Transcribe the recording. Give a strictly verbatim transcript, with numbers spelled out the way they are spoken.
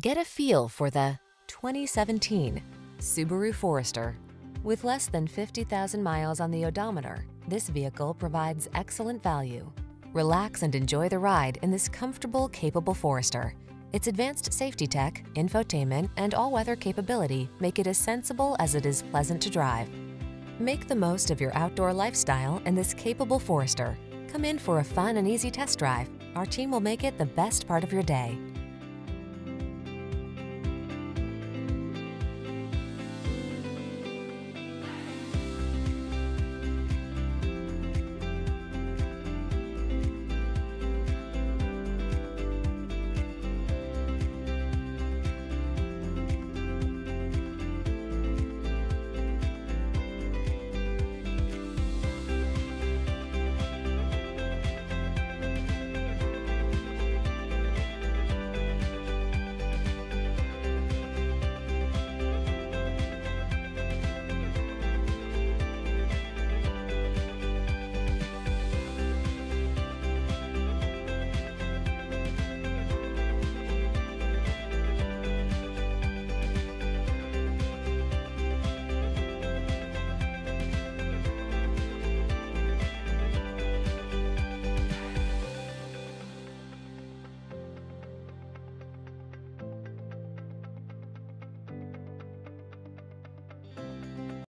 Get a feel for the twenty seventeen Subaru Forester. With less than fifty thousand miles on the odometer, this vehicle provides excellent value. Relax and enjoy the ride in this comfortable, capable Forester. Its advanced safety tech, infotainment, and all-weather capability make it as sensible as it is pleasant to drive. Make the most of your outdoor lifestyle in this capable Forester. Come in for a fun and easy test drive. Our team will make it the best part of your day.